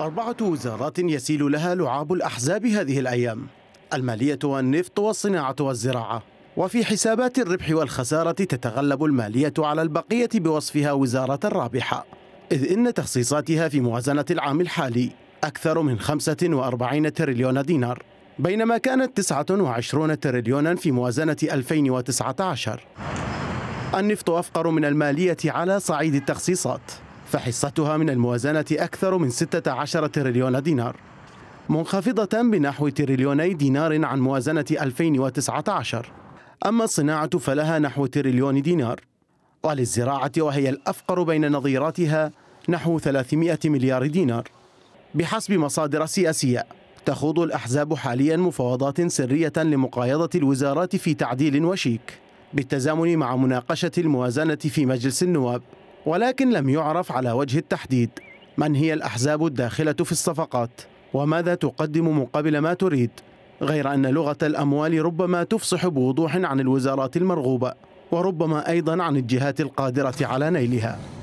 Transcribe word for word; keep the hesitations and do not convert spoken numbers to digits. أربعة وزارات يسيل لها لعاب الأحزاب هذه الأيام: المالية والنفط والصناعة والزراعة. وفي حسابات الربح والخسارة تتغلب المالية على البقية بوصفها وزارة رابحة، إذ إن تخصيصاتها في موازنة العام الحالي أكثر من خمسة وأربعين تريليون دينار، بينما كانت تسعة وعشرين تريليونا في موازنة ألفين وتسعة عشر. النفط أفقر من المالية على صعيد التخصيصات، فحصتها من الموازنة أكثر من ستة عشر تريليون دينار، منخفضة بنحو تريليوني دينار عن موازنة ألفين وتسعة عشر. أما الصناعة فلها نحو تريليون دينار، وللزراعة وهي الأفقر بين نظيراتها نحو ثلاثمائة مليار دينار. بحسب مصادر سياسية، تخوض الأحزاب حاليا مفاوضات سرية لمقايضة الوزارات في تعديل وشيك، بالتزامن مع مناقشة الموازنة في مجلس النواب، ولكن لم يعرف على وجه التحديد من هي الأحزاب الداخلة في الصفقات وماذا تقدم مقابل ما تريد، غير أن لغة الأموال ربما تفصح بوضوح عن الوزارات المرغوبة، وربما أيضا عن الجهات القادرة على نيلها.